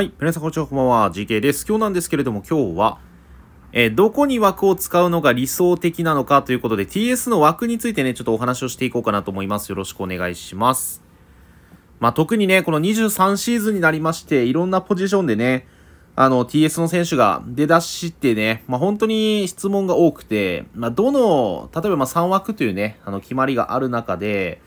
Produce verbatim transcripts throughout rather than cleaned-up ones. はい、皆さんこんにちは、こんばんは、ジーケー です。今日なんですけれども、今日は、えー、どこに枠を使うのが理想的なのかということで、ティーエス の枠についてね、ちょっとお話をしていこうかなと思います。よろしくお願いします。まあ、特にね、このにじゅうさんシーズンになりまして、いろんなポジションでね、あの、ティーエス の選手が出だしてね、まあ、本当に質問が多くて、まあ、どの、例えばまあさん枠というね、あの、決まりがある中で、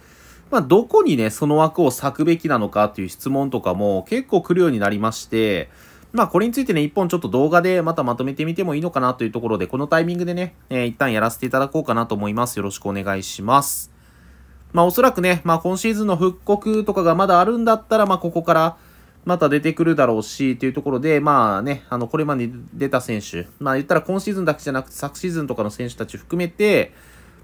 まあ、どこにね、その枠を割くべきなのかという質問とかも結構来るようになりまして、まあ、これについてね、いっぽんちょっと動画でまたまとめてみてもいいのかなというところで、このタイミングでね、えー、一旦やらせていただこうかなと思います。よろしくお願いします。まあ、おそらくね、まあ、今シーズンの復刻とかがまだあるんだったら、まあ、ここからまた出てくるだろうし、というところで、まあね、あの、これまで出た選手、まあ、言ったら今シーズンだけじゃなくて、昨シーズンとかの選手たち含めて、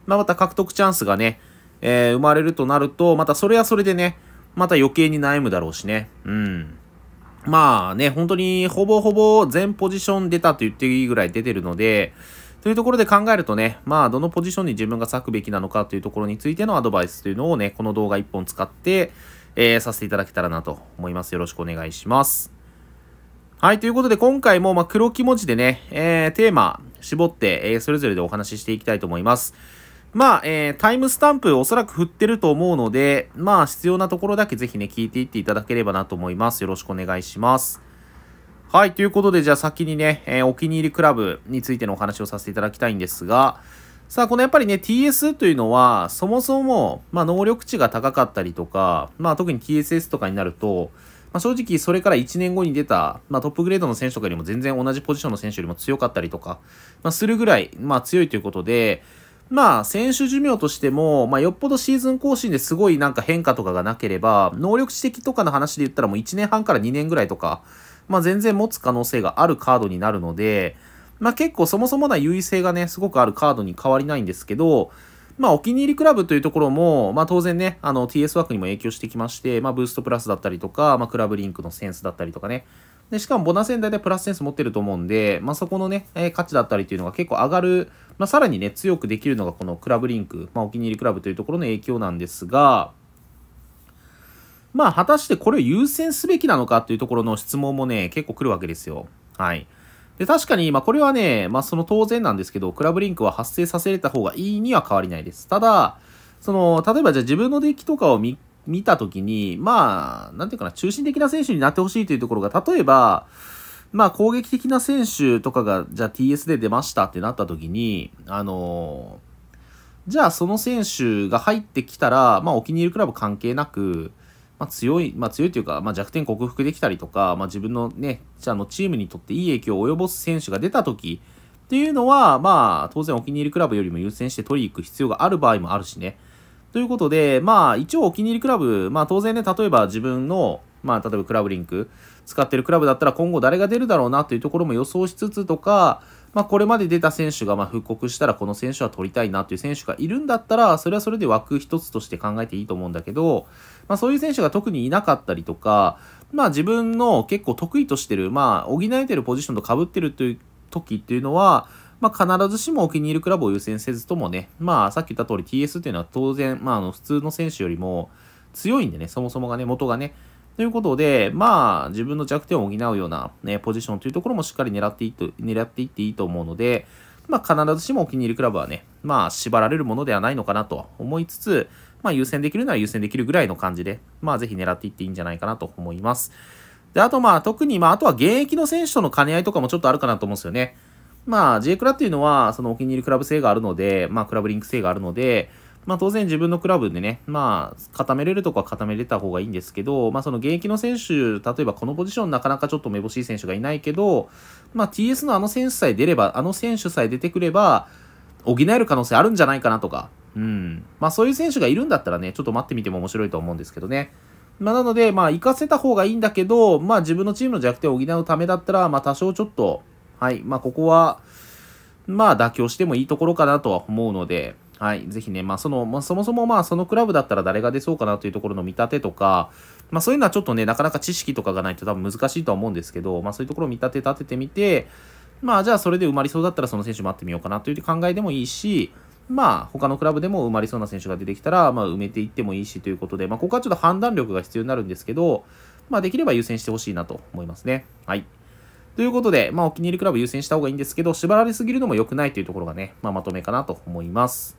まあ、また獲得チャンスがね、えー、生まれるとなると、またそれはそれでね、また余計に悩むだろうしね。うん。まあね、本当にほぼほぼ全ポジション出たと言っていいぐらい出てるので、というところで考えるとね、まあどのポジションに自分が割くべきなのかというところについてのアドバイスというのをね、この動画いっぽん使って、えー、させていただけたらなと思います。よろしくお願いします。はい、ということで今回もまあ黒木文字でね、えー、テーマ絞って、えー、それぞれでお話ししていきたいと思います。まあ、えー、タイムスタンプおそらく振ってると思うので、まあ、必要なところだけぜひね、聞いていっていただければなと思います。よろしくお願いします。はい、ということで、じゃあ先にね、えー、お気に入りクラブについてのお話をさせていただきたいんですが、さあ、このやっぱりね、ティーエス というのは、そもそも、まあ、能力値が高かったりとか、まあ、特に ティーエスエス とかになると、まあ、正直、それからいちねんごに出た、まあ、トップグレードの選手とかよりも全然同じポジションの選手よりも強かったりとか、まあ、するぐらい、まあ、強いということで、まあ、選手寿命としても、まあ、よっぽどシーズン更新ですごいなんか変化とかがなければ、能力値的とかの話で言ったらもういちねんはんからにねんぐらいとか、まあ、全然持つ可能性があるカードになるので、まあ、結構そもそもな優位性がね、すごくあるカードに変わりないんですけど、まあ、お気に入りクラブというところも、まあ、当然ね、あの、ティーエス 枠にも影響してきまして、まあ、ブーストプラスだったりとか、まあ、クラブリンクのセンスだったりとかね、で、しかもボナセンダーでプラスセンス持ってると思うんで、まあ、そこのね、えー、価値だったりというのが結構上がる、まあ、さらにね、強くできるのがこのクラブリンク、まあ、お気に入りクラブというところの影響なんですが、まあ、果たしてこれを優先すべきなのかというところの質問もね、結構来るわけですよ。はい。で、確かに、まあ、これはね、まあ、その当然なんですけど、クラブリンクは発生させれた方がいいには変わりないです。ただ、その、例えばじゃあ自分のデッキとかを見、見たときに、まあ、なんていうかな、中心的な選手になってほしいというところが、例えば、まあ、攻撃的な選手とかが、じゃあ ティーエス で出ましたってなったときに、あのー、じゃあその選手が入ってきたら、まあ、お気に入りクラブ関係なく、まあ、強い、まあ、強いというか、まあ、弱点克服できたりとか、まあ、自分のね、じゃあのチームにとっていい影響を及ぼす選手が出たときっていうのは、まあ、当然お気に入りクラブよりも優先して取り行く必要がある場合もあるしね。ということで、まあ、一応お気に入りクラブ、まあ、当然ね、例えば自分の、まあ、例えばクラブリンク、使ってるクラブだったら今後誰が出るだろうなというところも予想しつつとか、まあ、これまで出た選手がまあ復刻したらこの選手は取りたいなという選手がいるんだったら、それはそれで枠一つとして考えていいと思うんだけど、まあ、そういう選手が特にいなかったりとか、まあ、自分の結構得意としてる、まあ、補えてるポジションと被ってるという時っていうのは、まあ、必ずしもお気に入りクラブを優先せずともね、まあ、さっき言った通り ティーエス っていうのは当然、まあ、あの普通の選手よりも強いんでね、そもそもがね、元がね。ということで、まあ、自分の弱点を補うような、ね、ポジションというところもしっかり狙っていって、狙っていっていいと思うので、まあ、必ずしもお気に入りクラブはね、まあ、縛られるものではないのかなと思いつつ、まあ、優先できるなら優先できるぐらいの感じで、まあ、ぜひ狙っていっていいんじゃないかなと思います。で、あとまあ、特に、まあ、あとは現役の選手との兼ね合いとかもちょっとあるかなと思うんですよね。まあ、J クラっていうのは、そのお気に入りクラブ性があるので、まあ、クラブリンク性があるので、まあ、当然自分のクラブでね、まあ、固めれるとこは固めれた方がいいんですけど、まあ、その現役の選手、例えばこのポジションなかなかちょっとめぼしい選手がいないけど、まあ、ティーエス のあの選手さえ出れば、あの選手さえ出てくれば、補える可能性あるんじゃないかなとか、うん。まあ、そういう選手がいるんだったらね、ちょっと待ってみても面白いと思うんですけどね。まあ、なので、まあ、活かせた方がいいんだけど、まあ、自分のチームの弱点を補うためだったら、まあ、多少ちょっと、はい、まあ、ここは、まあ、妥協してもいいところかなとは思うので、はい。ぜひね、まあ、その、まあ、そもそもまあ、そのクラブだったら誰が出そうかなというところの見立てとか、まあ、そういうのはちょっとね、なかなか知識とかがないと多分難しいとは思うんですけど、まあ、そういうところを見立て立ててみて、まあ、じゃあそれで埋まりそうだったらその選手待ってみようかなという考えでもいいし、まあ、他のクラブでも埋まりそうな選手が出てきたら、まあ、埋めていってもいいしということで、まあ、ここはちょっと判断力が必要になるんですけど、まあ、できれば優先してほしいなと思いますね。はい。ということで、まあ、お気に入りクラブ優先した方がいいんですけど、縛られすぎるのも良くないというところがね、まあ、まとめかなと思います。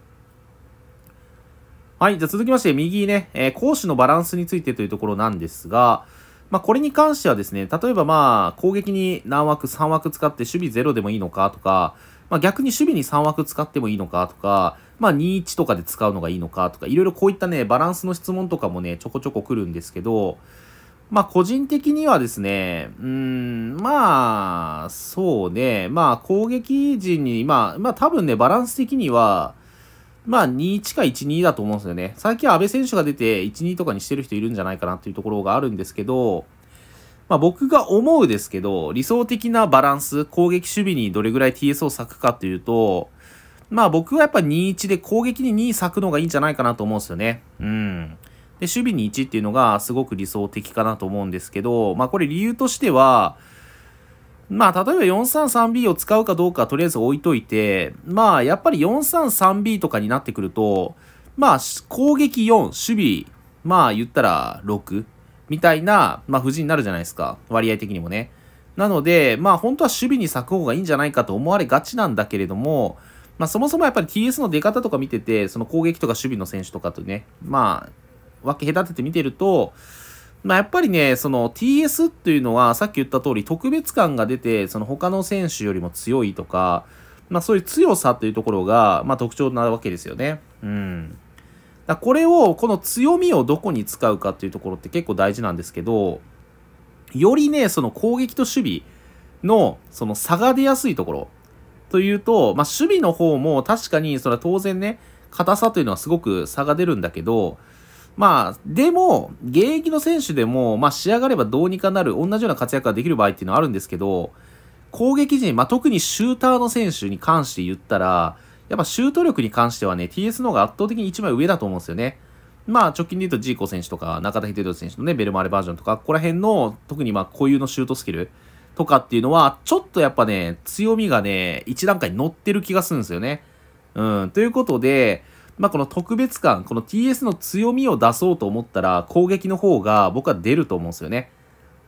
はい。じゃあ続きまして、右ね、えー、攻守のバランスについてというところなんですが、まあ、これに関してはですね、例えばまあ、攻撃に何枠、さん枠使って守備ゼロでもいいのかとか、まあ、逆に守備にさん枠使ってもいいのかとか、まあ、にたいいちとかで使うのがいいのかとか、いろいろこういったね、バランスの質問とかもね、ちょこちょこ来るんですけど、まあ、個人的にはですね、うーん、まあ、そうね、まあ、攻撃陣に、まあ、まあ、多分ね、バランス的には、まあ、にたいいちかいちたいにだと思うんですよね。最近は安倍選手が出ていちたいにとかにしてる人いるんじゃないかなというところがあるんですけど、まあ僕が思うですけど、理想的なバランス、攻撃守備にどれぐらい ティーエス を割くかというと、まあ僕はやっぱにたいいちで攻撃にに割くのがいいんじゃないかなと思うんですよね。うん。で、守備にいちっていうのがすごく理想的かなと思うんですけど、まあこれ理由としては、まあ、例えば よんさんさんビー を使うかどうかとりあえず置いといて、まあ、やっぱり よんさんさんビー とかになってくると、まあ、攻撃よん、守備、まあ、言ったらろくみたいな、まあ、布陣になるじゃないですか。割合的にもね。なので、まあ、本当は守備に割く方がいいんじゃないかと思われがちなんだけれども、まあ、そもそもやっぱり ティーエス の出方とか見てて、その攻撃とか守備の選手とかとね、まあ、分け隔てて見てると、まあやっぱりね、その ティーエス っていうのはさっき言った通り特別感が出て、その他の選手よりも強いとか、まあそういう強さというところが、まあ特徴なわけですよね。うん。だこれを、この強みをどこに使うかっていうところって結構大事なんですけど、よりね、その攻撃と守備のその差が出やすいところというと、まあ守備の方も確かにそれは当然ね、硬さというのはすごく差が出るんだけど、まあ、でも、現役の選手でも、まあ、仕上がればどうにかなる、同じような活躍ができる場合っていうのはあるんですけど、攻撃陣、まあ、特にシューターの選手に関して言ったら、やっぱシュート力に関してはね、ティーエス の方が圧倒的に一枚上だと思うんですよね。まあ、直近で言うとジーコ選手とか、中田英寿選手のね、ベルマーレバージョンとか、ここら辺の、特にまあ、固有のシュートスキルとかっていうのは、ちょっとやっぱね、強みがね、一段階乗ってる気がするんですよね。うん、ということで、まあこの特別感、この ティーエス の強みを出そうと思ったら攻撃の方が僕は出ると思うんですよね。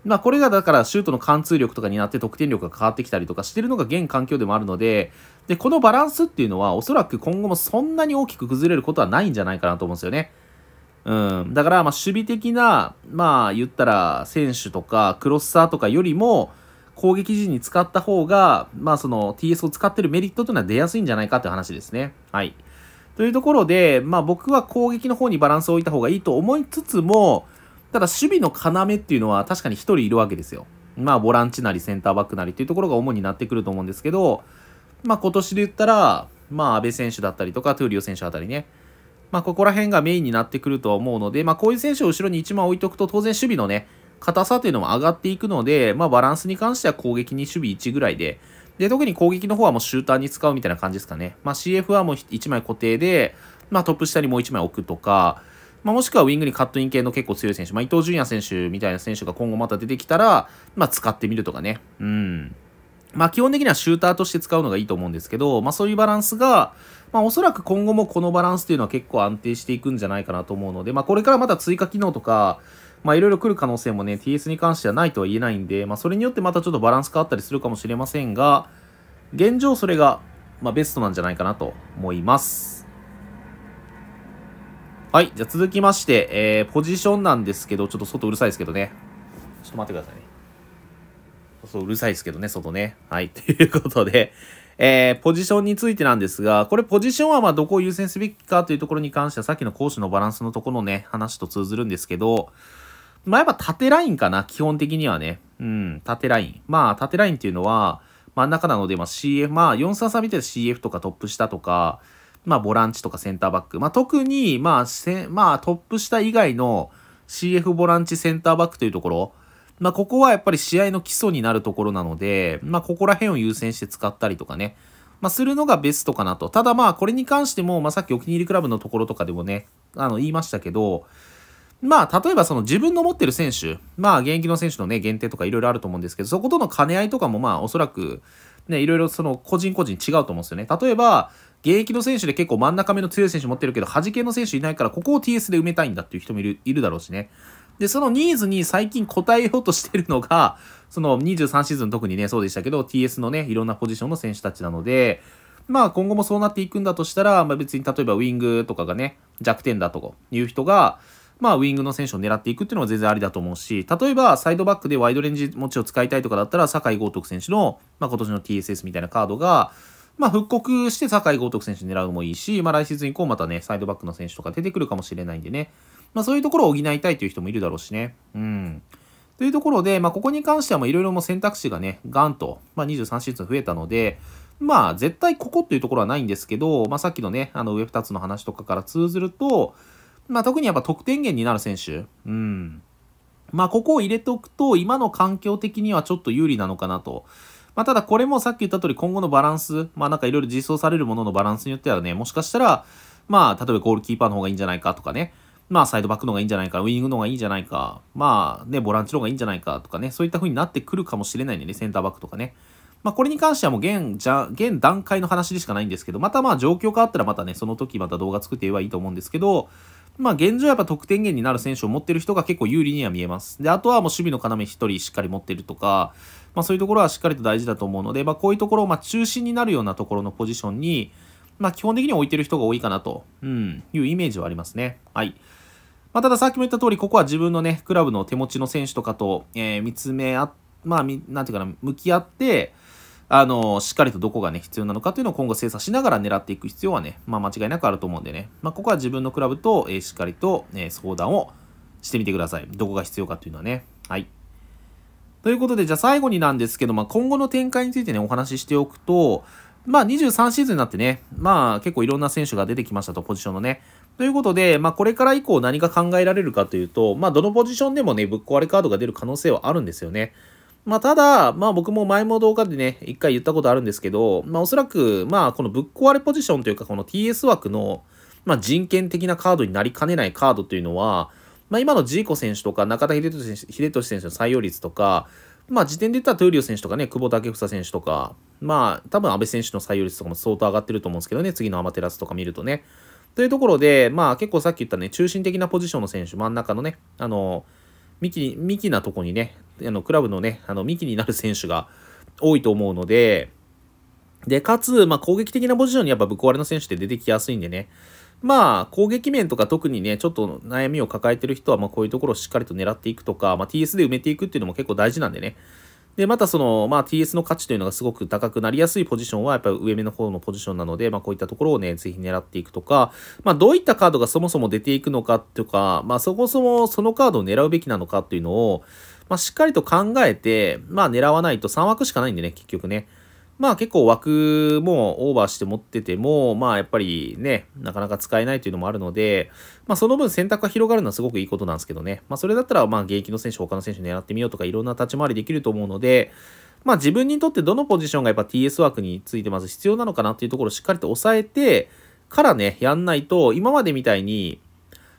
まあこれがだからシュートの貫通力とかになって得点力が変わってきたりとかしてるのが現環境でもあるので、で、このバランスっていうのはおそらく今後もそんなに大きく崩れることはないんじゃないかなと思うんですよね。うん。だからまあ守備的な、まあ言ったら選手とかクロスサーとかよりも攻撃陣に使った方が、まあその ティーエス を使ってるメリットというのは出やすいんじゃないかという話ですね。はい。というところで、まあ僕は攻撃の方にバランスを置いた方がいいと思いつつも、ただ守備の要っていうのは確かに一人いるわけですよ。まあボランチなりセンターバックなりっていうところが主になってくると思うんですけど、まあ今年で言ったら、まあ安倍選手だったりとか、トゥーリオ選手あたりね。まあここら辺がメインになってくるとは思うので、まあこういう選手を後ろに一枚置いとくと当然守備のね、硬さというのも上がっていくので、まあバランスに関しては攻撃に守備いちぐらいで、で、特に攻撃の方はもうシューターに使うみたいな感じですかね。まあ シーエフ はもういちまい固定で、まあトップ下にもういちまい置くとか、まあもしくはウィングにカットイン系の結構強い選手、まあ伊東純也選手みたいな選手が今後また出てきたら、まあ使ってみるとかね。うん。まあ基本的にはシューターとして使うのがいいと思うんですけど、まあそういうバランスが、まあおそらく今後もこのバランスというのは結構安定していくんじゃないかなと思うので、まあこれからまた追加機能とか、まあいろいろ来る可能性もね、ティーエス に関してはないとは言えないんで、まあそれによってまたちょっとバランス変わったりするかもしれませんが、現状それが、まあベストなんじゃないかなと思います。はい、じゃあ続きまして、えー、ポジションなんですけど、ちょっと外うるさいですけどね。ちょっと待ってくださいね。そう、うるさいですけどね、外ね。はい、ということで、えー、ポジションについてなんですが、これポジションはまあどこを優先すべきかというところに関しては、さっきの攻守のバランスのところのね、話と通ずるんですけど、まあやっぱ縦ラインかな、基本的にはね。うん、縦ライン。まあ縦ラインっていうのは真ん中なので、まあ シーエフ、まあよんさんさんみたいな シーエフ とかトップ下とか、まあボランチとかセンターバック。まあ特に、まあせ、まあトップ下以外の シーエフ ボランチセンターバックというところ。まあここはやっぱり試合の基礎になるところなので、まあここら辺を優先して使ったりとかね。まあするのがベストかなと。ただまあこれに関しても、まあさっきお気に入りクラブのところとかでもね、あの言いましたけど、まあ、例えばその自分の持ってる選手、まあ、現役の選手のね、限定とかいろいろあると思うんですけど、そことの兼ね合いとかもまあ、おそらく、ね、いろいろその個人個人違うと思うんですよね。例えば、現役の選手で結構真ん中目の強い選手持ってるけど、端系の選手いないから、ここを ティーエス で埋めたいんだっていう人もいる、いるだろうしね。で、そのニーズに最近応えようとしてるのが、そのにじゅうさんシーズン特にね、そうでしたけど、ティーエス のね、いろんなポジションの選手たちなので、まあ今後もそうなっていくんだとしたら、まあ別に例えばウィングとかがね、弱点だという人が、まあウィングの選手を狙っていくっていうのは全然ありだと思うし、例えばサイドバックでワイドレンジ持ちを使いたいとかだったら、酒井豪徳選手の、まあ今年の ティーエスエス みたいなカードが、まあ復刻して酒井豪徳選手狙うのもいいし、まあ来シーズン以降またね、サイドバックの選手とか出てくるかもしれないんでね、まあそういうところを補いたいという人もいるだろうしね。うん。というところで、まあここに関してはまあいろいろも選択肢がね、ガンと、まあにじゅうさんシーズン増えたので、まあ絶対ここっていうところはないんですけど、まあさっきのね、あの上ふたつの話とかから通ずると、まあ特にやっぱ得点源になる選手。うん。まあここを入れておくと、今の環境的にはちょっと有利なのかなと。まあただこれもさっき言った通り今後のバランス、まあなんかいろいろ実装されるもののバランスによってはね、もしかしたら、まあ例えばゴールキーパーの方がいいんじゃないかとかね、まあサイドバックの方がいいんじゃないか、ウィングの方がいいんじゃないか、まあね、ボランチの方がいいんじゃないかとかね、そういった風になってくるかもしれないんでね、センターバックとかね。まあこれに関してはもう現、じゃ、現段階の話でしかないんですけど、またまあ状況変わったらまたね、その時また動画作って言えばいいと思うんですけど、まあ現状やっぱ得点源になる選手を持ってる人が結構有利には見えます。で、あとはもう守備の要一人しっかり持ってるとか、まあそういうところはしっかりと大事だと思うので、まあこういうところをまあ中心になるようなところのポジションに、まあ基本的に置いてる人が多いかなと、うん、いうイメージはありますね。はい。まあたださっきも言った通り、ここは自分のね、クラブの手持ちの選手とかと、えー、見つめあ、まあみ、なんていうかな、向き合って、あの、しっかりとどこがね、必要なのかというのを今後精査しながら狙っていく必要はね、まあ間違いなくあると思うんでね、まあここは自分のクラブと、えー、しっかりと、えー、相談をしてみてください。どこが必要かというのはね。はい。ということで、じゃあ最後になんですけど、まあ今後の展開についてね、お話ししておくと、まあにじゅうさんシーズンになってね、まあ結構いろんな選手が出てきましたと、ポジションのね。ということで、まあこれから以降何が考えられるかというと、まあどのポジションでもね、ぶっ壊れカードが出る可能性はあるんですよね。まあただ、まあ僕も前も動画でね、一回言ったことあるんですけど、まあおそらく、まあこのぶっ壊れポジションというかこの ティーエス 枠の、まあ人権的なカードになりかねないカードというのは、まあ今のジーコ選手とか中田秀俊選手、秀俊選手の採用率とか、まあ時点で言ったらトゥーリオ選手とかね、久保建英選手とか、まあ多分安倍選手の採用率とかも相当上がってると思うんですけどね、次のアマテラスとか見るとね。というところで、まあ結構さっき言ったね、中心的なポジションの選手、真ん中のね、あの、幹幹なとこにね、あのクラブのね、あの幹になる選手が多いと思うので、で、かつ、まあ、攻撃的なポジションにやっぱぶっ壊れの選手って出てきやすいんでね、まあ、攻撃面とか特にね、ちょっと悩みを抱えてる人は、まあ、こういうところをしっかりと狙っていくとか、まあ、ティーエス で埋めていくっていうのも結構大事なんでね。で、またその、まあ、ティーエス の価値というのがすごく高くなりやすいポジションは、やっぱり上目の方のポジションなので、まあ、こういったところをね、ぜひ狙っていくとか、まあ、どういったカードがそもそも出ていくのかとか、まあ、そもそもそのカードを狙うべきなのかっていうのを、まあ、しっかりと考えて、まあ、狙わないとさん枠しかないんでね、結局ね。まあ、結構枠もオーバーして持ってても、まあ、やっぱりね、なかなか使えないというのもあるので、まあ、その分選択が広がるのはすごくいいことなんですけどね。まあ、それだったら、まあ、現役の選手、他の選手狙ってみようとか、いろんな立ち回りできると思うので、まあ、自分にとってどのポジションがやっぱ ティーエス 枠についてまず必要なのかなっていうところをしっかりと抑えてからね、やんないと、今までみたいに、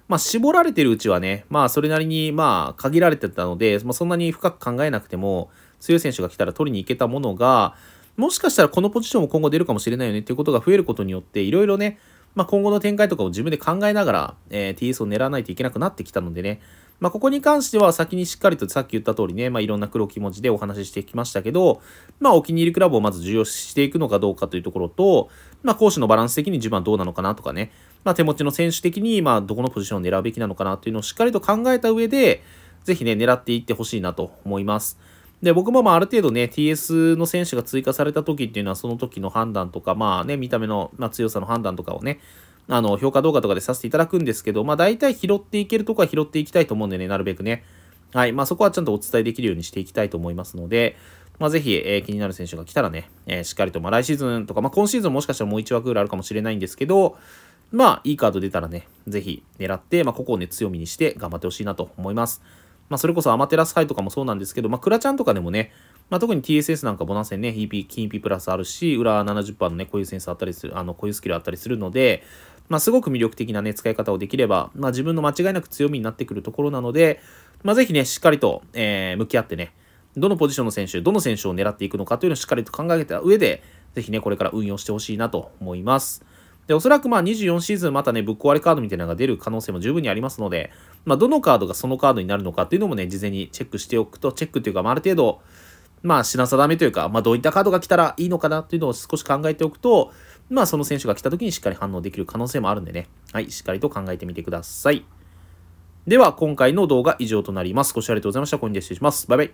まあ、絞られてるうちはね、まあ、それなりに、まあ、限られてたので、まあ、そんなに深く考えなくても、強い選手が来たら取りに行けたものが、もしかしたらこのポジションも今後出るかもしれないよねっていうことが増えることによって、いろいろね、まあ、今後の展開とかを自分で考えながら、えー、ティーエス を狙わないといけなくなってきたのでね、まあ、ここに関しては先にしっかりとさっき言った通りね、まあ、いろんな黒き文字でお話ししてきましたけど、まあ、お気に入りクラブをまず重要視していくのかどうかというところと、まあ、攻守のバランス的に自分はどうなのかなとかね、まあ、手持ちの選手的に、まあ、どこのポジションを狙うべきなのかなというのをしっかりと考えた上で、ぜひね、狙っていってほしいなと思います。で、僕もまあある程度ね、ティーエス の選手が追加された時っていうのは、その時の判断とか、まあね、見た目の、まあ、強さの判断とかをね、あの、評価動画とかでさせていただくんですけど、まあ大体拾っていけるとこは拾っていきたいと思うんでね、なるべくね。はい。まあそこはちゃんとお伝えできるようにしていきたいと思いますので、まあぜひ、えー、気になる選手が来たらね、えー、しっかりと、まあ来シーズンとか、まあ今シーズンもしかしたらもういち枠ぐらいあるかもしれないんですけど、まあいいカード出たらね、ぜひ狙って、まあここをね、強みにして頑張ってほしいなと思います。まあそれこそアマテラス杯とかもそうなんですけど、まあクラちゃんとかでもね、まあ特に ティーエスエス なんかボナセンね、イーピー、金 イーピー プラスあるし、裏 ななじゅっパーセント のね、こういうセンスあったりする、あの、こういうスキルあったりするので、まあすごく魅力的なね、使い方をできれば、まあ自分の間違いなく強みになってくるところなので、まあぜひね、しっかりと、えー、向き合ってね、どのポジションの選手、どの選手を狙っていくのかというのをしっかりと考えた上で、ぜひね、これから運用してほしいなと思います。で、おそらくまあにじゅうよんシーズンまたね、ぶっ壊れカードみたいなのが出る可能性も十分にありますので、まあどのカードがそのカードになるのかっていうのもね、事前にチェックしておくと、チェックというか、まあある程度、まあ品定めというか、まあどういったカードが来たらいいのかなっていうのを少し考えておくと、まあその選手が来た時にしっかり反応できる可能性もあるんでね、はい、しっかりと考えてみてください。では、今回の動画以上となります。ご視聴ありがとうございました。これにて失礼します。バイバイ。